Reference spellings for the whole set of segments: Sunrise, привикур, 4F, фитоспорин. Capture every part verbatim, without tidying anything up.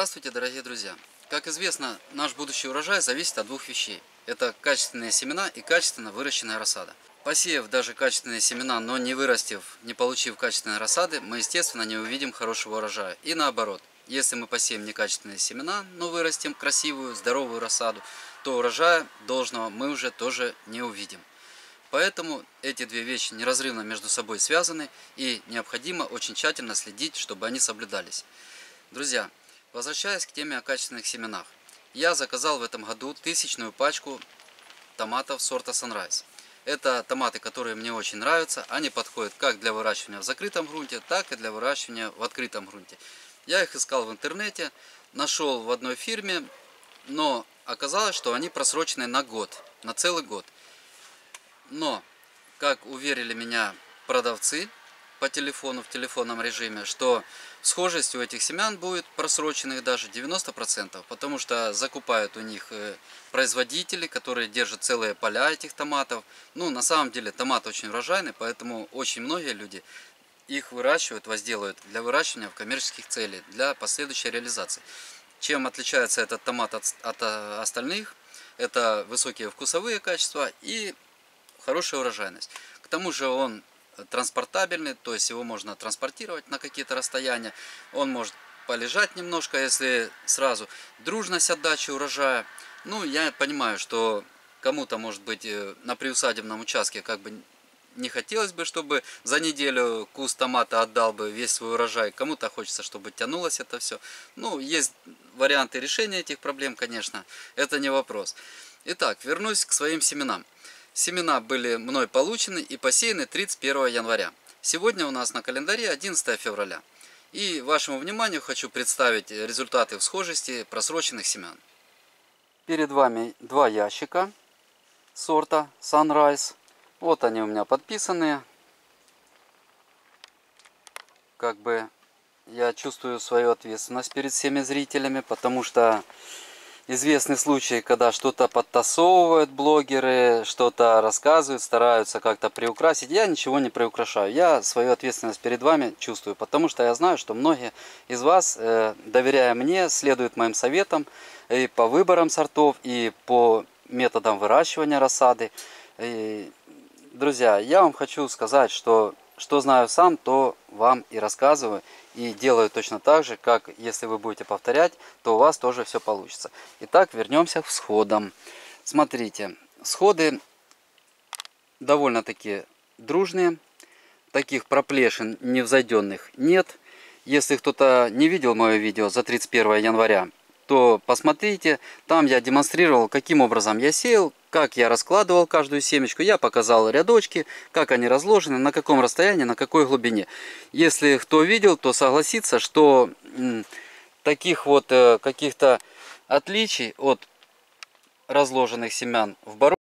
Здравствуйте, дорогие друзья! Как известно, наш будущий урожай зависит от двух вещей. Это качественные семена и качественно выращенная рассада. Посеяв даже качественные семена, но не вырастив, не получив качественной рассады, мы, естественно, не увидим хорошего урожая. И наоборот, если мы посеем некачественные семена, но вырастим красивую, здоровую рассаду, то урожая должного мы уже тоже не увидим. Поэтому эти две вещи неразрывно между собой связаны, и необходимо очень тщательно следить, чтобы они соблюдались. Друзья, возвращаясь к теме о качественных семенах, я заказал в этом году тысячную пачку томатов сорта Sunrise. Это томаты, которые мне очень нравятся. Они подходят как для выращивания в закрытом грунте, так и для выращивания в открытом грунте. Я их искал в интернете, нашел в одной фирме, но оказалось, что они просрочены на год, на целый год. Но, как уверили меня продавцы по телефону, в телефонном режиме, что схожесть у этих семян будет просроченных даже девяносто процентов, потому что закупают у них производители, которые держат целые поля этих томатов. Ну, на самом деле, томат очень урожайный, поэтому очень многие люди их выращивают, возделывают для выращивания в коммерческих целях, для последующей реализации. Чем отличается этот томат от, от остальных? Это высокие вкусовые качества и хорошая урожайность. К тому же он транспортабельный, то есть его можно транспортировать на какие-то расстояния. Он может полежать немножко, если сразу. Дружность отдачи урожая. Ну, я понимаю, что кому-то, может быть, на приусадебном участке как бы не хотелось бы, чтобы за неделю куст томата отдал бы весь свой урожай. Кому-то хочется, чтобы тянулось это все. Ну, есть варианты решения этих проблем, конечно. Это не вопрос. Итак, вернусь к своим семенам. Семена были мной получены и посеяны тридцать первого января. Сегодня у нас на календаре одиннадцатое февраля. И вашему вниманию хочу представить результаты всхожести просроченных семян. Перед вами два ящика сорта Sunrise. Вот они у меня подписаны. Как бы я чувствую свою ответственность перед всеми зрителями, потому что известны случаи, когда что-то подтасовывают блогеры, что-то рассказывают, стараются как-то приукрасить. Я ничего не приукрашаю. Я свою ответственность перед вами чувствую, потому что я знаю, что многие из вас, доверяя мне, следуют моим советам и по выборам сортов, и по методам выращивания рассады. И, друзья, я вам хочу сказать, что что знаю сам, то вам и рассказываю. И делаю точно так же, как если вы будете повторять, то у вас тоже все получится. Итак, вернемся к всходам. Смотрите, всходы довольно-таки дружные. Таких проплешин невзойденных нет. Если кто-то не видел мое видео за тридцать первое января, то посмотрите, там я демонстрировал, каким образом я сеял, как я раскладывал каждую семечку. Я показал рядочки, как они разложены, на каком расстоянии, на какой глубине. Если кто видел, то согласится, что таких вот каких-то отличий от разложенных семян в бароне,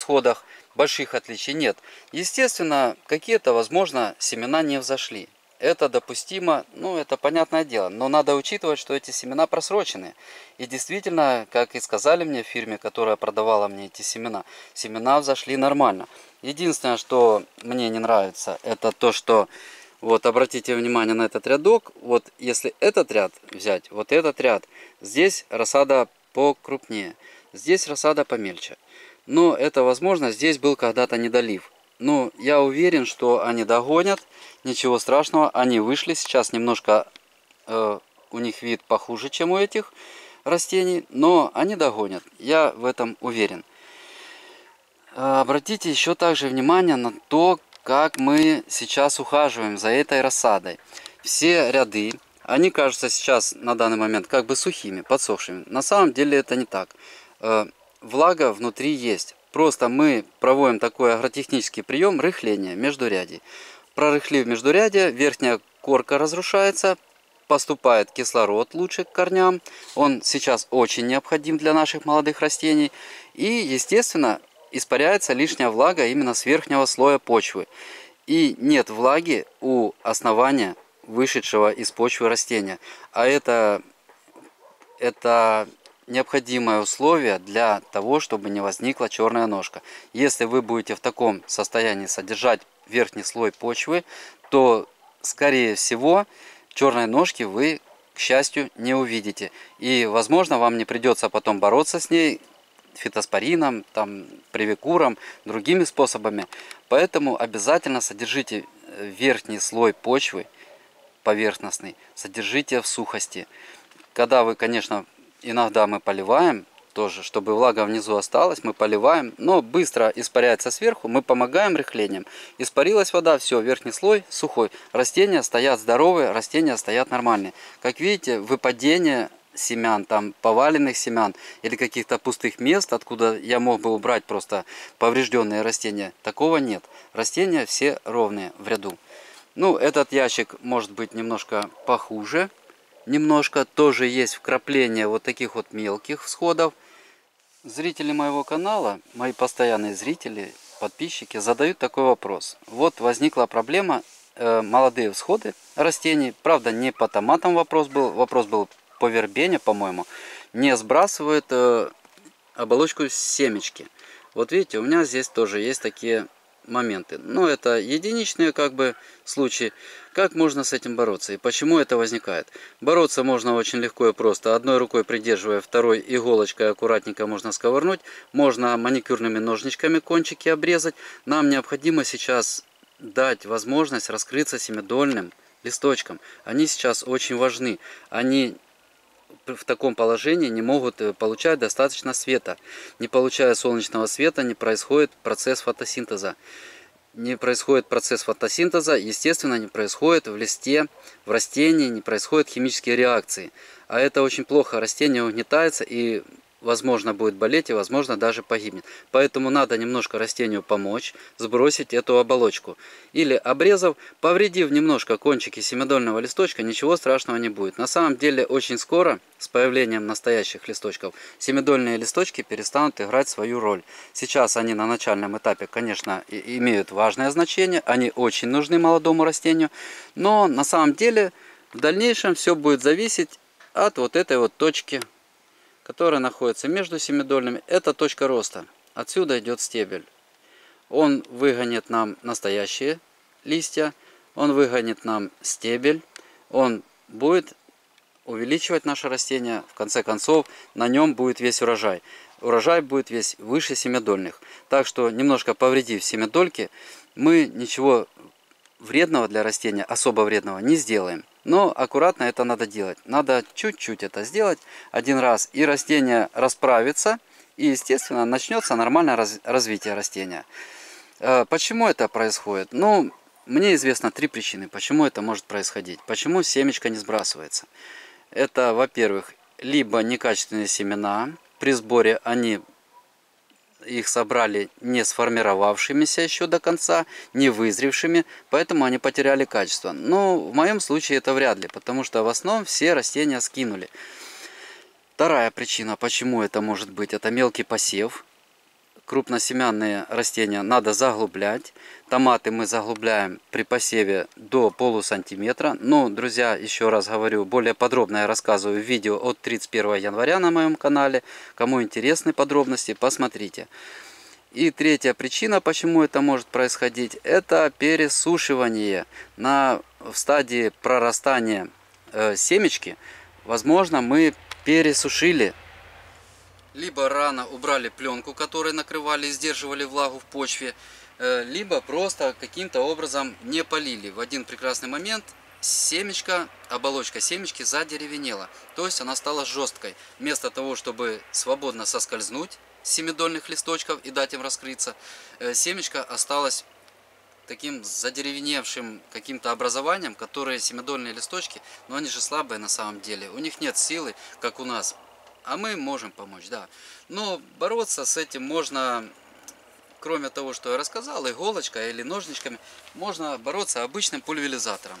в сходах больших отличий нет. Естественно, какие-то, возможно, семена не взошли. Это допустимо, ну это понятное дело, но надо учитывать, что эти семена просрочены. И действительно, как и сказали мне в фирме, которая продавала мне эти семена, семена взошли нормально. Единственное, что мне не нравится, это то, что, вот обратите внимание на этот рядок, вот если этот ряд взять, вот этот ряд, здесь рассада покрупнее, здесь рассада помельче. Но это возможно, здесь был когда-то недолив. Ну, я уверен, что они догонят, ничего страшного, они вышли, сейчас немножко э, у них вид похуже, чем у этих растений, но они догонят, я в этом уверен. Э, обратите еще также внимание на то, как мы сейчас ухаживаем за этой рассадой. Все ряды, они кажутся сейчас на данный момент как бы сухими, подсохшими, на самом деле это не так, э, влага внутри есть. Просто мы проводим такой агротехнический прием рыхления междурядий. Прорыхлив междурядия, верхняя корка разрушается, поступает кислород лучше к корням. Он сейчас очень необходим для наших молодых растений. И, естественно, испаряется лишняя влага именно с верхнего слоя почвы. И нет влаги у основания вышедшего из почвы растения. А это... это необходимое условие для того, чтобы не возникла черная ножка. Если вы будете в таком состоянии содержать верхний слой почвы, то, скорее всего, черной ножки вы к счастью, не увидите. И, возможно, вам не придется потом бороться с ней фитоспорином, там, привикуром, другими способами. Поэтому обязательно содержите верхний слой почвы, поверхностный, содержите в сухости. Когда вы, конечно, иногда мы поливаем, тоже, чтобы влага внизу осталась, мы поливаем, но быстро испаряется сверху, мы помогаем рыхлением. Испарилась вода, все, верхний слой сухой. Растения стоят здоровые, растения стоят нормальные. Как видите, выпадение семян, там поваленных семян или каких-то пустых мест, откуда я мог бы убрать просто поврежденные растения, такого нет. Растения все ровные в ряду. Ну, этот ящик может быть немножко похуже. Немножко тоже есть вкрапление вот таких вот мелких всходов. Зрители моего канала, мои постоянные зрители, подписчики, задают такой вопрос. Вот возникла проблема, э, молодые всходы растений. Правда, не по томатам вопрос был, вопрос был по вербене, по-моему. Не сбрасывают э, оболочку семечки. Вот видите, у меня здесь тоже есть такие моменты. Но это единичные как бы случаи. Как можно с этим бороться и почему это возникает? Бороться можно очень легко и просто. Одной рукой придерживая, второй иголочкой аккуратненько можно сковырнуть. Можно маникюрными ножничками кончики обрезать. Нам необходимо сейчас дать возможность раскрыться семидольным листочкам. Они сейчас очень важны. Они в таком положении не могут получать достаточно света. Не получая солнечного света, не происходит процесс фотосинтеза. Не происходит процесс фотосинтеза, естественно, не происходит в листе, в растении, не происходят химические реакции. А это очень плохо. Растение угнетается и, возможно, будет болеть и, возможно, даже погибнет. Поэтому надо немножко растению помочь, сбросить эту оболочку. Или, обрезав, повредив немножко кончики семидольного листочка, ничего страшного не будет. На самом деле, очень скоро, с появлением настоящих листочков, семидольные листочки перестанут играть свою роль. Сейчас они на начальном этапе, конечно, имеют важное значение. Они очень нужны молодому растению. Но, на самом деле, в дальнейшем все будет зависеть от вот этой вот точки, которая находится между семидольными, это точка роста. Отсюда идет стебель. Он выгонит нам настоящие листья, он выгонит нам стебель, он будет увеличивать наше растение. В конце концов, на нем будет весь урожай. Урожай будет весь выше семидольных. Так что, немножко повредив семидольки, мы ничего вредного для растения, особо вредного, не сделаем. Но аккуратно это надо делать. Надо чуть-чуть это сделать один раз. И растение расправится. И, естественно, начнется нормальное раз развитие растения. Почему это происходит? Ну, мне известно три причины, почему это может происходить. Почему семечко не сбрасывается? Это, во-первых, либо некачественные семена. При сборе они их собрали не сформировавшимися еще до конца, не вызревшими, поэтому они потеряли качество. Но в моем случае это вряд ли, потому что в основном все растения скинули. Вторая причина, почему это может быть, это мелкий посев. Крупносемянные растения надо заглублять. Томаты мы заглубляем при посеве до полусантиметра. Но, друзья, еще раз говорю, более подробно я рассказываю в видео от тридцать первого января на моем канале. Кому интересны подробности, посмотрите. И третья причина, почему это может происходить, это пересушивание. На, в стадии прорастания э, семечки, возможно, мы пересушили. Либо рано убрали пленку, которой накрывали и сдерживали влагу в почве, либо просто каким-то образом не полили. В один прекрасный момент семечко, оболочка семечки задеревенела. То есть она стала жесткой. Вместо того, чтобы свободно соскользнуть с семидольных листочков и дать им раскрыться, семечко осталось таким задеревеневшим каким-то образованием, которые семидольные листочки, но они же слабые на самом деле. У них нет силы, как у нас. А мы можем помочь, да. Но бороться с этим можно, кроме того, что я рассказал, иголочкой или ножничками, можно бороться обычным пульверизатором.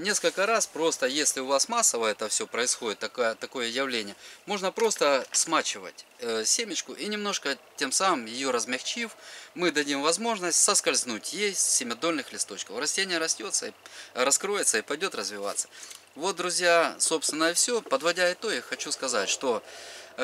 Несколько раз просто, если у вас массово это все происходит, такое, такое явление, можно просто смачивать семечку и немножко, тем самым ее размягчив, мы дадим возможность соскользнуть ей с семидольных листочков. Растение растется, раскроется и пойдет развиваться. Вот, друзья, собственно и все. Подводя итоги, хочу сказать, что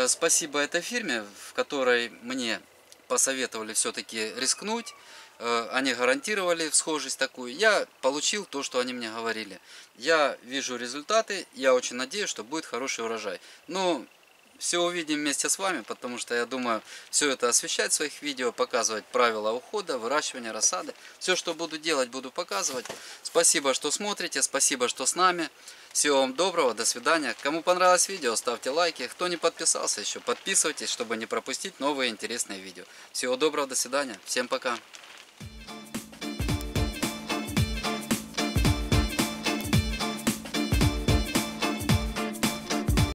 спасибо этой фирме, в которой мне посоветовали все-таки рискнуть. они гарантировали схожесть такую. Я получил то, что они мне говорили. Я вижу результаты, я очень надеюсь, что будет хороший урожай. Ну, все увидим вместе с вами, потому что я думаю, все это освещать в своих видео, показывать правила ухода, выращивания, рассады. Все, что буду делать, буду показывать. Спасибо, что смотрите, спасибо, что с нами. Всего вам доброго, до свидания. Кому понравилось видео, ставьте лайки. Кто не подписался еще, подписывайтесь, чтобы не пропустить новые интересные видео. Всего доброго, до свидания. Всем пока.